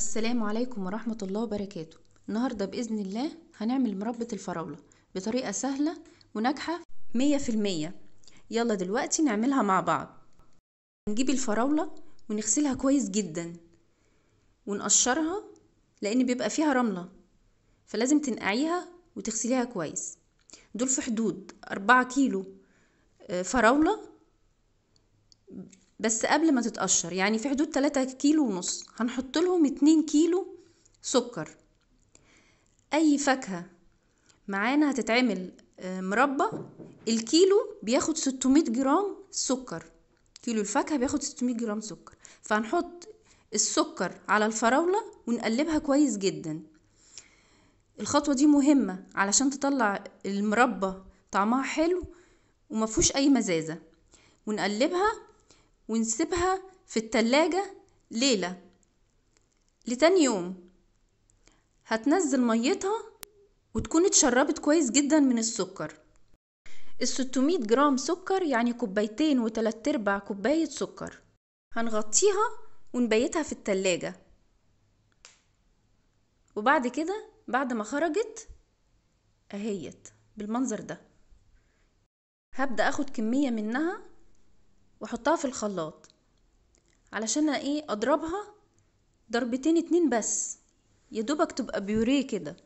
السلام عليكم ورحمة الله وبركاته. النهاردة بإذن الله هنعمل مربة الفراولة بطريقة سهلة وناجحة 100%. يلا دلوقتي نعملها مع بعض. نجيب الفراولة ونغسلها كويس جدا ونقشرها لأن بيبقى فيها رملة، فلازم تنقعيها وتغسليها كويس. دول في حدود 4 كيلو فراولة بس قبل ما تتقشر، يعني في حدود 3 كيلو ونص. هنحط لهم 2 كيلو سكر. اي فاكهة معانا هتتعمل مربى، الكيلو بياخد 600 جرام سكر، كيلو الفاكهة بياخد 600 جرام سكر. فهنحط السكر على الفراولة ونقلبها كويس جدا. الخطوة دي مهمة علشان تطلع المربى طعمها حلو ومفيهوش اي مزازة، ونقلبها ونسيبها في التلاجة ليلة لتاني يوم. هتنزل ميتها وتكون اتشربت كويس جدا من السكر. 600 جرام سكر يعني 2 3/4 كوباية سكر. هنغطيها ونبيتها في التلاجة، وبعد كده بعد ما خرجت اهيت بالمنظر ده. هبدأ اخد كمية منها واحطها في الخلاط علشان اضربها ضربتين 2 بس، يدوبك تبقى بيوريه كده.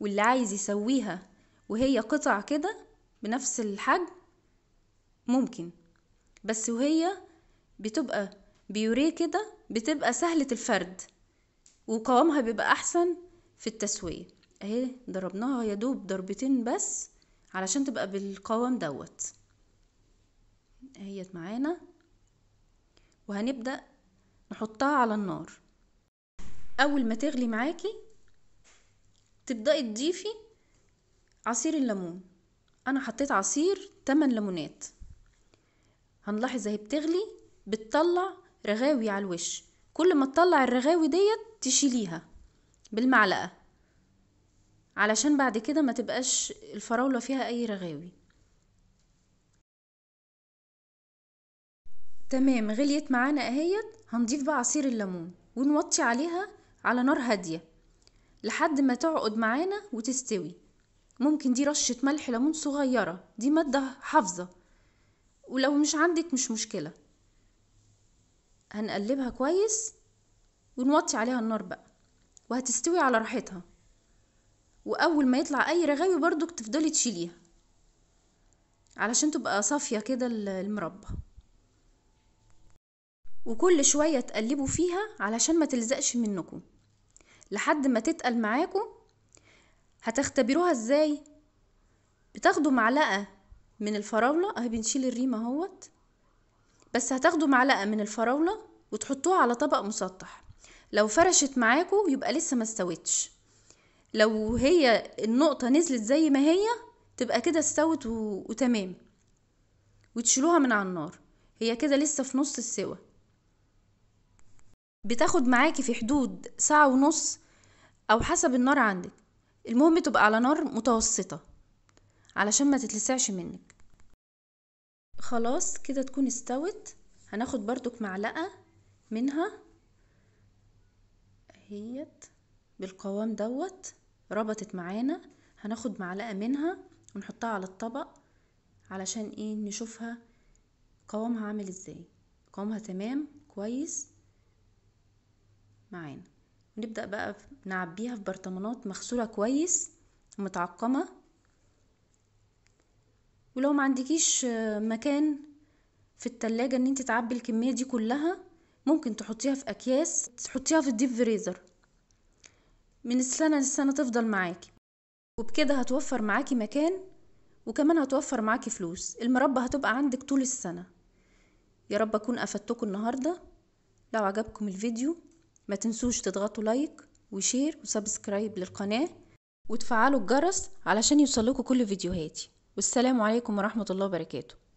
واللي عايز يسويها وهي قطع كده بنفس الحجم ممكن، بس وهي بتبقى بيوريه كده بتبقى سهلة الفرد وقوامها بيبقى احسن في التسوية. اهي ضربناها يدوب ضربتين بس علشان تبقى بالقوام دوت اهيت معانا. وهنبدأ نحطها على النار. اول ما تغلي معاكي تبدأي تضيفي عصير الليمون. انا حطيت عصير 8 ليمونات. هنلاحظ اهي بتغلي بتطلع رغاوي على الوش. كل ما تطلع الرغاوي ديت تشيليها بالمعلقة علشان بعد كده ما تبقاش الفراولة فيها اي رغاوي. تمام، غليت معانا اهيت. هنضيف بقى عصير الليمون ونوطي عليها على نار هادية لحد ما تقعد معانا وتستوي. ممكن دي رشة ملح ليمون صغيرة، دي مادة حافظة، ولو مش عندك مش مشكلة. هنقلبها كويس ونوطي عليها النار بقى وهتستوي على راحتها. واول ما يطلع اي رغاوي برضك تفضلي تشيليها علشان تبقى صافية كده المربى. وكل شوية تقلبوا فيها علشان ما تلزقش منكم لحد ما تتقل معاكم. هتختبروها ازاي؟ بتاخدوا معلقة من الفراولة اهي، بنشيل الريمة اهوت، بس هتاخدوا معلقة من الفراولة وتحطوها على طبق مسطح. لو فرشت معاكم يبقى لسه ما استوتش، لو هي النقطة نزلت زي ما هي تبقى كده استوت وتمام، وتشيلوها من على النار. هي كده لسه في نص السوا. بتاخد معاكي في حدود 1.5 ساعة او حسب النار عندك. المهم تبقى على نار متوسطة علشان ما تتلسعش منك. خلاص كده تكون استوت. هناخد بردك معلقة منها اهيت بالقوام دوت، ربطت معانا. هناخد معلقة منها ونحطها على الطبق علشان نشوفها قوامها عامل ازاي. قوامها تمام كويس معانا. ونبدأ بقى نعبيها في برطمانات مغسولة كويس ومتعقمة. ولو ما عندكيش مكان في التلاجة ان انت تعبي الكمية دي كلها، ممكن تحطيها في اكياس، تحطيها في الديب فريزر من السنة للسنة تفضل معاكي. وبكده هتوفر معاكي مكان، وكمان هتوفر معاكي فلوس. المربى هتبقى عندك طول السنة. يا رب اكون افدتكم النهاردة. لو عجبكم الفيديو ما تنسوش تضغطوا لايك وشير وسبسكرايب للقناة، وتفعلوا الجرس علشان يوصلكوا كل فيديوهاتي. والسلام عليكم ورحمة الله وبركاته.